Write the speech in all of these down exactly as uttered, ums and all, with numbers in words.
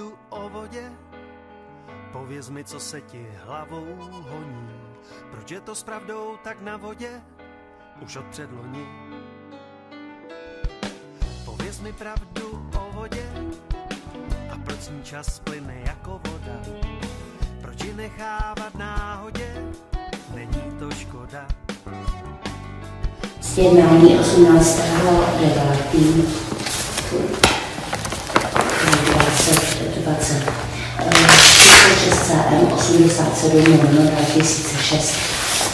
pravdu o vodě. Pověz mi, co se ti hlavou honí, proč je to s pravdou tak na vodě, už od předloni. Pověz mi pravdu o vodě, a proč ní čas plyne jako voda, proč ji nechávat náhodě, není to škoda. Sjednání osmnáctého devátého dvacet osmdesát sedm lomeno dva tisíce šest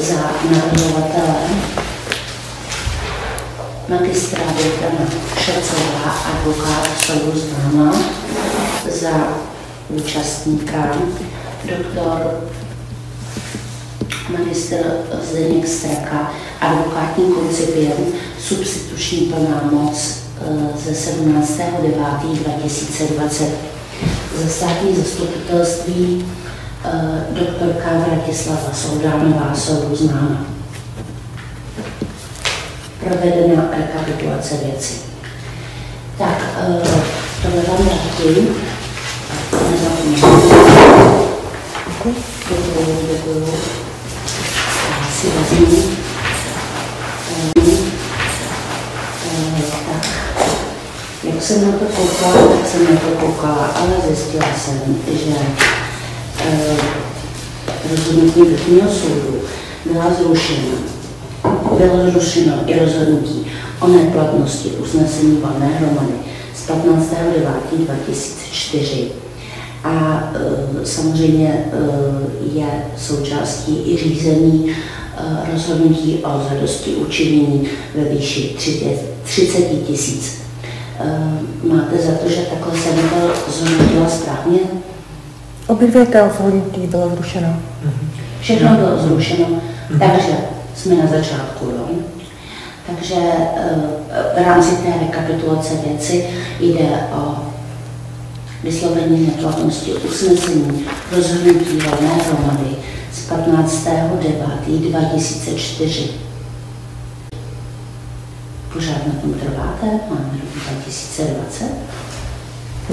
za navrhovatele magistra Větana Šecová, advokáta soudu známa, za účastníka doktor magistr Zdeněk Straka, advokátní koncipient, substituční plná moc ze sedmnáctého devátého dva tisíce dvacet. Ze státní zastupitelství eh, doktorka Vratislava Soudánová, soudu známa. Provedena rekapitulace věci. Tak, eh, tohle vám vrátím. Děkuju, děkuju. Já si vezmu. Jak jsem na to koukala, tak jsem na to koukala, ale zjistila jsem, že e, rozhodnutí Vrchního soudu byla zrušena. Bylo zrušeno i rozhodnutí o neplatnosti usnesení valné hromady z patnáctého devátého dva tisíce čtyři. A e, samozřejmě e, je součástí i řízení e, rozhodnutí o zadosti učinění ve výši třicet tisíc. Máte za to, že takhle jsem to zhodnotila správně? Obě dvě ta rozhodnutí bylo zrušeno. Všechno bylo zrušeno, takže jsme na začátku, jo. Takže v rámci té rekapitulace věci jde o vyslovení neplatnosti usnesení rozhodnutí valné hromady z patnáctého devátého dva tisíce čtyři. Pořád na tom trváte? Máme rok dva tisíce dvacet?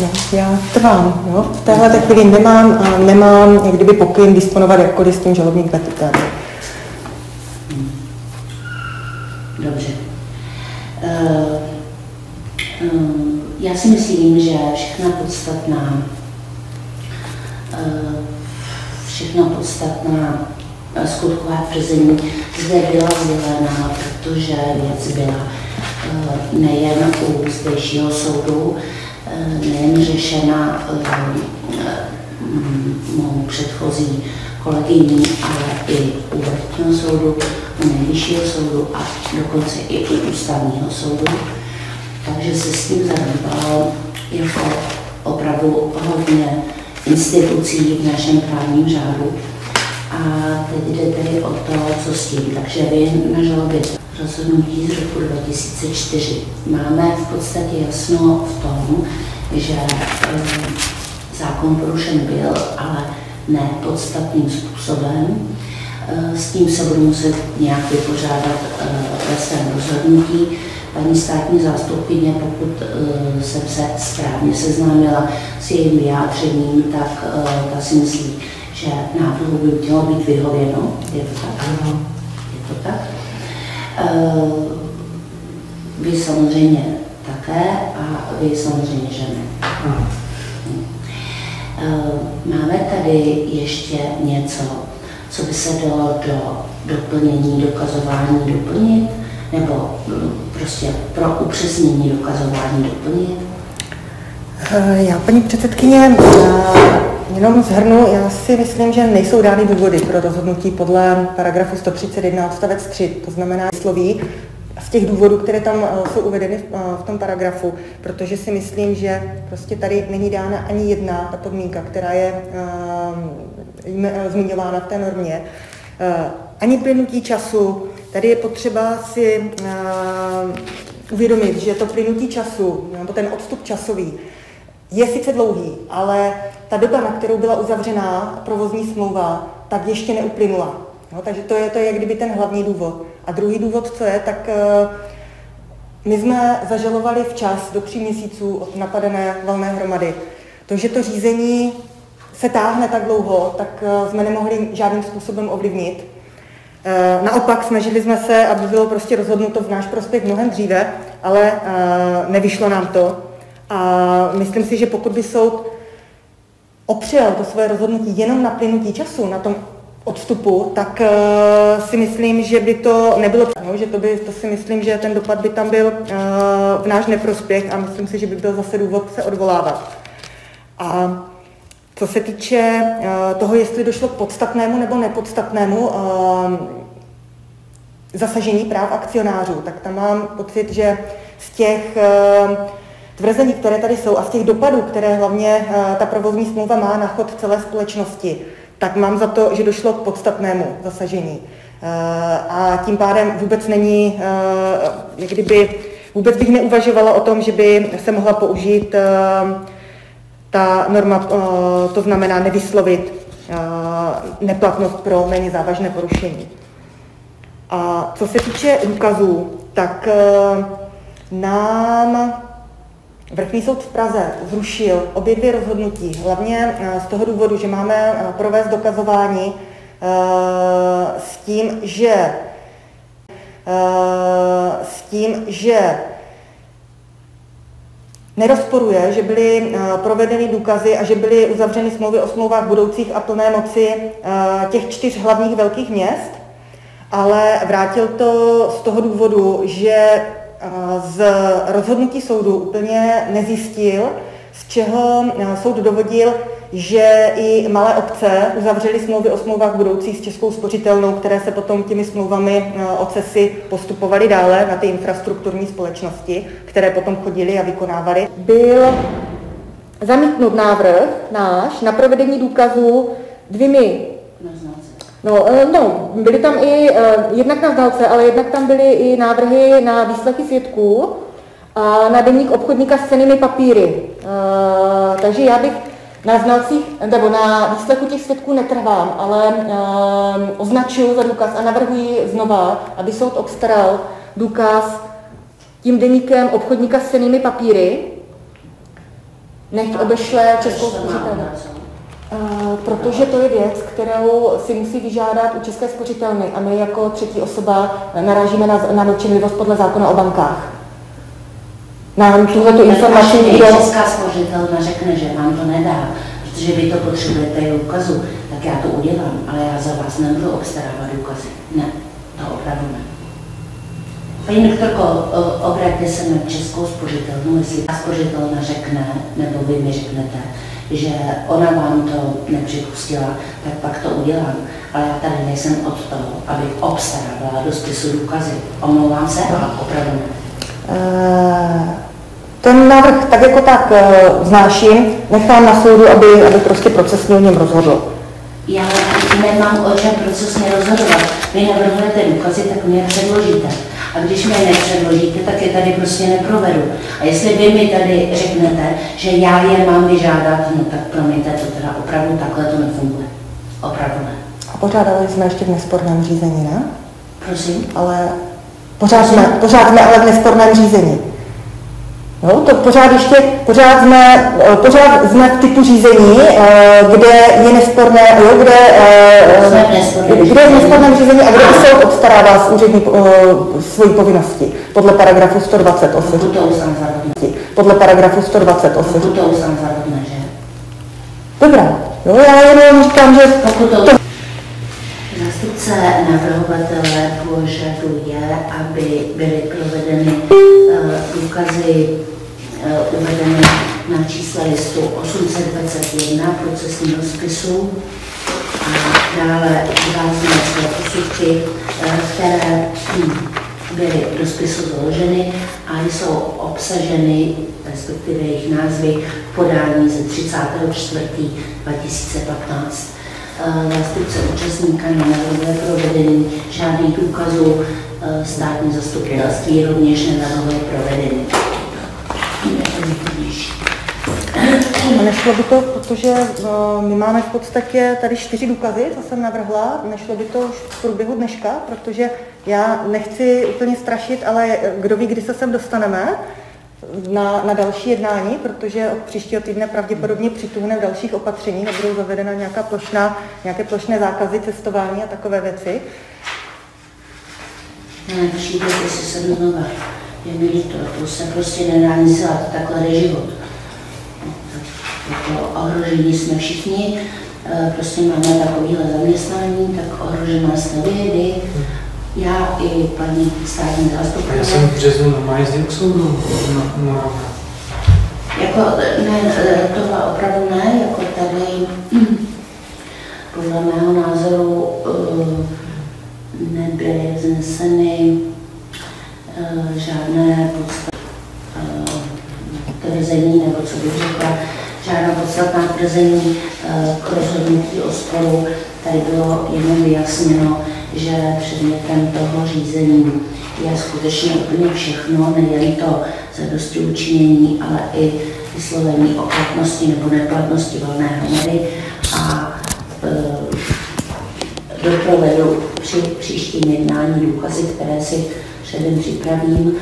No, já trvám. No. V téhle chvíli nemám, a nemám jak kdyby pokyn disponovat jakkoliv s tím žalobním petitem. Dobře. Uh, um, já si myslím, že všechna podstatná, uh, všechna podstatná skutková tvrzení zde byla sdělena, protože věc byla nejen u zdejšího soudu, nejen řešena mou předchozí kolegyní, ale i u Vrchního soudu, u Nejvyššího soudu a dokonce i u Ústavního soudu. Takže se s tím zabývalo jako opravdu hodně institucí v našem právním řádu. A teď jde tedy o to, co s tím. Takže vy na žalobě rozhodnutí z roku dva tisíce čtyři máme v podstatě jasno v tom, že um, zákon porušen byl, ale ne podstatným způsobem. Uh, s tím se budu muset nějak vypořádat uh, ve svém rozhodnutí. Paní státní zástupkyně, pokud uh, jsem se správně seznámila s jejím vyjádřením, tak uh, ta si myslí, že návrhu by mělo být vyhověno. Je to tak? Ano. Je to tak? E, vy samozřejmě také a vy samozřejmě, že ne. Ano. E, máme tady ještě něco, co by se dalo do doplnění, dokazování doplnit? Nebo prostě pro upřesnění dokazování doplnit? E, já, paní předsedkyně, já... Jenom shrnu, já si myslím, že nejsou dány důvody pro rozhodnutí podle paragrafu sto třicet jedna odstavec tři, to znamená sloví z těch důvodů, které tam jsou uvedeny v tom paragrafu, protože si myslím, že prostě tady není dána ani jedna ta podmínka, která je zmiňována v té normě, ani plynutí času. Tady je potřeba si uvědomit, že to plynutí času, nebo ten odstup časový, je sice dlouhý, ale ta doba, na kterou byla uzavřená provozní smlouva, tak ještě neuplynula. No, takže to je, to je jak kdyby ten hlavní důvod. A druhý důvod, co je, tak uh, my jsme zažalovali včas do tří měsíců od napadené valné hromady. To, že to řízení se táhne tak dlouho, tak jsme nemohli žádným způsobem ovlivnit. Naopak snažili jsme se, aby bylo prostě rozhodnuto v náš prospěch mnohem dříve, ale nevyšlo nám to. A myslím si, že pokud by soud opřel to svoje rozhodnutí jenom na plynutí času, na tom odstupu, tak si myslím, že by to nebylo, že to, by, to si myslím, že ten dopad by tam byl v náš neprospěch a myslím si, že by byl zase důvod se odvolávat. A co se týče toho, jestli došlo k podstatnému nebo nepodstatnému zasažení práv akcionářů, tak tam mám pocit, že z těch tvrzení, které tady jsou a z těch dopadů, které hlavně ta provozní smlouva má na chod celé společnosti, tak mám za to, že došlo k podstatnému zasažení. A tím pádem vůbec není, jak kdyby, vůbec bych neuvažovala o tom, že by se mohla použít ta norma, to znamená nevyslovit neplatnost pro méně závažné porušení. A co se týče důkazů, tak nám Vrchní soud v Praze zrušil obě dvě rozhodnutí, hlavně z toho důvodu, že máme provést dokazování s tím, že, s tím, že nerozporuje, že byly provedeny důkazy a že byly uzavřeny smlouvy o smlouvách budoucích a plné moci těch čtyř hlavních velkých měst, ale vrátil to z toho důvodu, že z rozhodnutí soudu úplně nezjistil, z čeho soud dovodil, že i malé obce uzavřely smlouvy o smlouvách budoucích s Českou spořitelnou, které se potom těmi smlouvami o cesy postupovaly dále na ty infrastrukturní společnosti, které potom chodily a vykonávaly. Byl zamítnut návrh náš na provedení důkazů dvěmi. No, no, byly tam i jednak na znalce, ale jednak tam byly i návrhy na výslechy svědků a na deník obchodníka s cennými papíry. Takže já bych na znalcích, nebo na výslechu těch svědků netrvám, ale označuji za důkaz a navrhuji znova, aby soud obstaral důkaz tím deníkem obchodníka s cennými papíry, nechť obešle Českou spořitelnu. Protože to je věc, kterou si musí vyžádat u České spořitelny a my jako třetí osoba narážíme na, na mlčenlivost podle zákona o bankách. Nám tuhletu informaci... Když Česká spořitelna řekne, že vám to nedá, protože vy to potřebujete důkazu, tak já to udělám, ale já za vás nebudu obstarávat důkazy. Ne, to opravdu ne. Paní doktorko, obraťte se na Českou spořitelnu, jestli ta spořitelna řekne, nebo vy mi řeknete, že ona vám to nepřipustila, tak pak to udělám. Ale já tady nejsem od toho, abych obstarávala do spisu důkazy. Omlouvám se, ale opravdu ne. Ten návrh tak jako tak vznáším, nechám na soudu, aby, aby prostě procesně o něm rozhodl. Já nemám o čem procesně rozhodovat. Vy navrhujete důkazy, tak mě předložíte. A když mě nepředložíte, tak je tady prostě neprovedu. A jestli vy mi tady řeknete, že já je mám vyžádat, no tak promiňte, to teda opravdu takhle to nefunguje. Opravdu ne. A pořádali jsme ještě v nesporném řízení, ne? Prosím? Ale pořád jsme, pořád jsme ale v nesporném řízení. No, to pořád ještě, pořád jsme, pořád jsme v typu řízení, kde je nesporné, jo, kde, kde je nesporné řízení a kde soud obstarává z úřední svoji povinnosti podle paragrafu sto dvacet osm. Podle paragrafu sto dvacet osm. Dobrá, jo, já jenom říkám, že... Zástupce navrhovatele požaduje, aby byly provedeny důkazy uvedeny na čísle listu osm set dvacet jedna procesního spisu a dále dva posudky, které byly do spisu založeny a jsou obsaženy, respektive jejich názvy, podání ze třicátého čtvrtého dva tisíce patnáct. Zástupce účastníka nenavrhuje provedení žádných důkazů, státní zastupitelství rovněž nenavrhuje provedení. A nešlo by to, protože my máme v podstatě tady čtyři důkazy, co jsem navrhla, nešlo by to už v průběhu dneška, protože já nechci úplně strašit, ale kdo ví, kdy se sem dostaneme. na, na další jednání, protože od příštího týdne pravděpodobně přitůhne v dalších opatření, budou zavedena nějaká plošná, nějaké plošné zákazy cestování a takové věci. No, nevším, protože se znova, je mi líto, to se prostě nedá nic dělat, takhle je život. Jako ohrožení jsme všichni, prostě máme takovéhle zaměstnání, tak ohrožená jsme vědy. Já i paní státní zástupkyně. Já jsem v březnu normálně jezdil k soudu. No, no. Jako, ne, tohle opravdu ne, jako tady, podle mého názoru, nebyly vzneseny žádné podstatné tvrzení, nebo co bych řekla, žádná podstatná tvrzení k rozhodnutí o sporu. Tady bylo jenom vyjasněno, že předmětem toho řízení je skutečně úplně všechno, nejen to zadosti učinění, ale i vyslovení o platnosti nebo neplatnosti valné hromady a e, doprovedu při příštím jednání důkazy, které si předem připravím.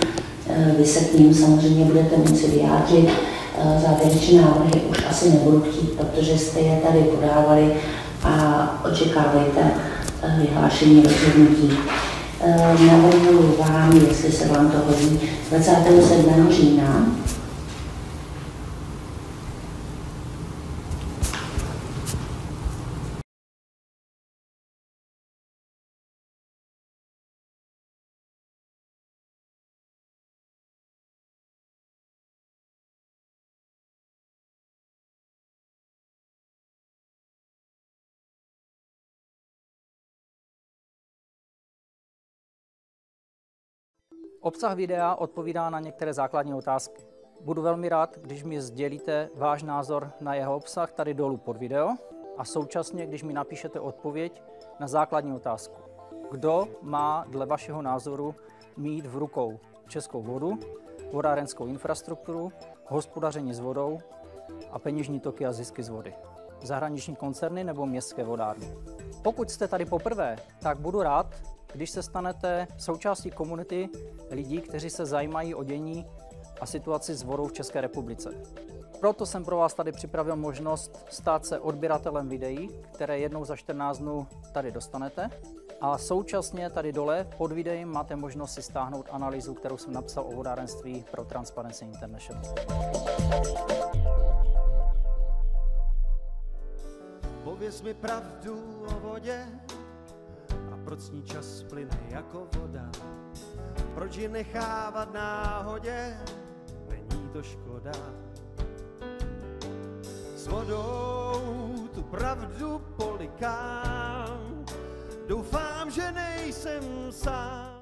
E, vy se k ním samozřejmě budete moci vyjádřit. E, závěrečné návrhy už asi nebudu chtít, protože jste je tady podávali a očekávejte vyhlášení rozhodnutí. Navrhuji vám, jestli se vám to hodí, dvacátého sedmého října. Obsah videa odpovídá na některé základní otázky. Budu velmi rád, když mi sdělíte váš názor na jeho obsah tady dolů pod video a současně, když mi napíšete odpověď na základní otázku. Kdo má dle vašeho názoru mít v rukou českou vodu, vodárenskou infrastrukturu, hospodaření s vodou a peněžní toky a zisky z vody? Zahraniční koncerny nebo městské vodárny? Pokud jste tady poprvé, tak budu rád, když se stanete součástí komunity lidí, kteří se zajímají o dění a situaci s vodou v České republice. Proto jsem pro vás tady připravil možnost stát se odběratelem videí, které jednou za čtrnáct dnů tady dostanete. A současně tady dole pod videem máte možnost si stáhnout analýzu, kterou jsem napsal o vodárenství pro Transparency International. Pověz mi pravdu o vodě. Proč s ní čas plyne jako voda? Proč ji nechávat náhodě? Není to škoda. S vodou tu pravdu polikám. Doufám, že nejsem sám.